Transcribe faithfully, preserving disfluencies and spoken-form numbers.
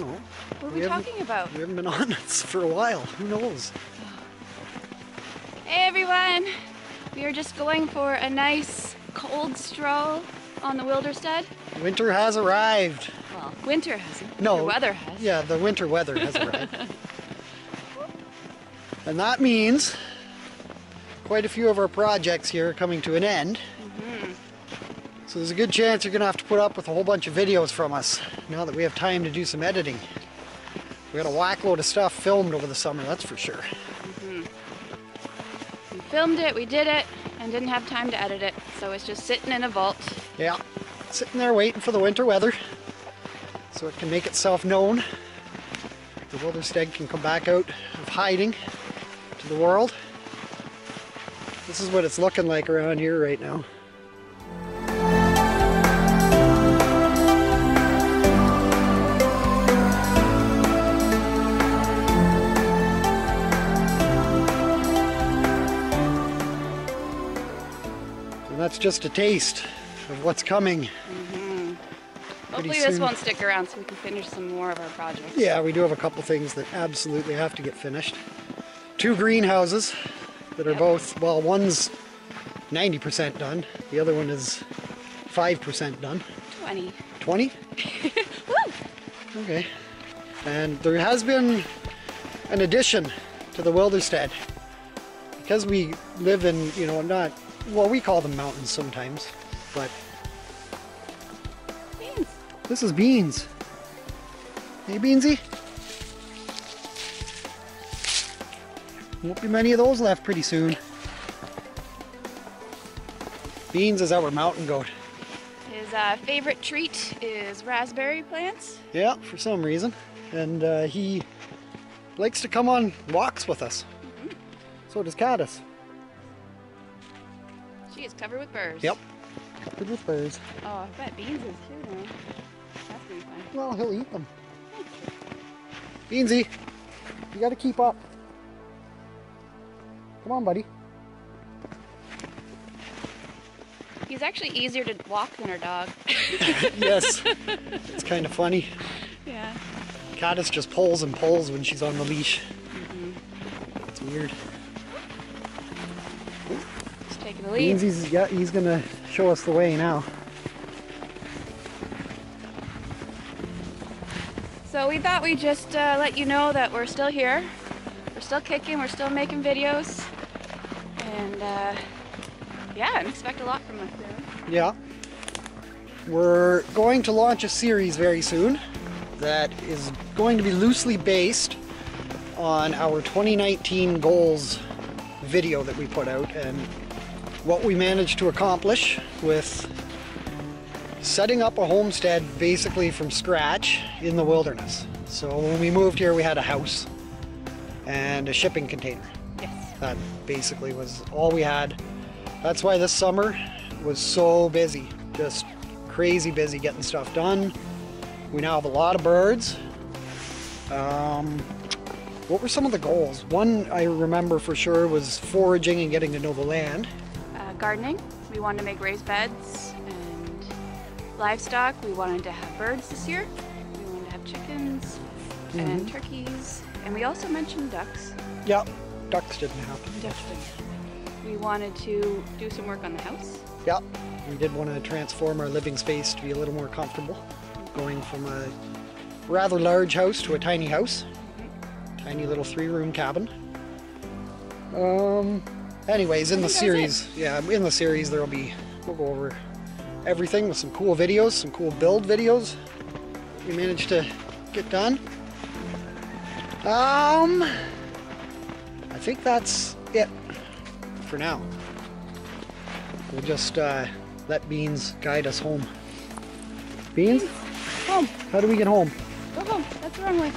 don't know. What were we, we talking about? We haven't been on for a while. Who knows? Hey everyone! We are just going for a nice cold stroll on the Wilderstead. Winter has arrived. Well, winter hasn't. No. The weather has. Yeah, the winter weather has arrived. And that means quite a few of our projects here are coming to an end. Mm-hmm. So there's a good chance you're going to have to put up with a whole bunch of videos from us now that we have time to do some editing. We got a whack load of stuff filmed over the summer, that's for sure. Mm-hmm. We filmed it, we did it, and didn't have time to edit it. So it's just sitting in a vault. Yeah, sitting there waiting for the winter weather so it can make itself known. The Wilderstead can come back out of hiding to the world. This is what it's looking like around here right now. And that's just a taste of what's coming. Mm-hmm. Hopefully this won't stick around so we can finish some more of our projects. Yeah, we do have a couple things that absolutely have to get finished. Two greenhouses that are yep. both, well, one's ninety percent done, the other one is five percent done. twenty. twenty? Woo! Okay. And there has been an addition to the Wilderstead. Because we live in, you know, not, well, we call them mountains sometimes, but... Beans! This is Beans. Hey, Beansy? Won't be many of those left pretty soon. Beans is our mountain goat. His uh, favorite treat is raspberry plants. Yeah, for some reason. And uh, he likes to come on walks with us. Mm-hmm. So does Caddis. She is covered with burrs. Yep, covered with burrs. Oh, I bet Beans is too, though. That's pretty fun. Well, he'll eat them. Beansy, you gotta keep up. Come on, buddy. He's actually easier to walk than our dog. Yes. It's kind of funny. Yeah. Caddis just pulls and pulls when she's on the leash. Mm-hmm. It's weird. Just taking the lead. Beansy's, yeah, he's going to show us the way now. So we thought we'd just uh, let you know that we're still here. We're still kicking. We're still making videos. And uh, yeah, and expect a lot from us there. Yeah. We're going to launch a series very soon that is going to be loosely based on our twenty nineteen goals video that we put out and what we managed to accomplish with setting up a homestead basically from scratch in the wilderness. So when we moved here, we had a house and a shipping container. That basically was all we had. That's why this summer was so busy, just crazy busy getting stuff done. We now have a lot of birds. Um, what were some of the goals? One I remember for sure was foraging and getting to know the land. Uh, gardening, we wanted to make raised beds and livestock. We wanted to have birds this year. We wanted to have chickens mm-hmm. and turkeys. And we also mentioned ducks. Yep. Ducks didn't happen. Ducks didn't happen. We wanted to do some work on the house. Yeah, we did want to transform our living space to be a little more comfortable, going from a rather large house to a tiny house, mm-hmm. tiny little three-room cabin. Um. Anyways, in the series, yeah, in the series there'll be we'll go over everything with some cool videos, some cool build videos we managed to get done. Um. I think that's it for now. We'll just uh, let Beans guide us home. Beans? Home. How do we get home? Go home. That's the wrong way.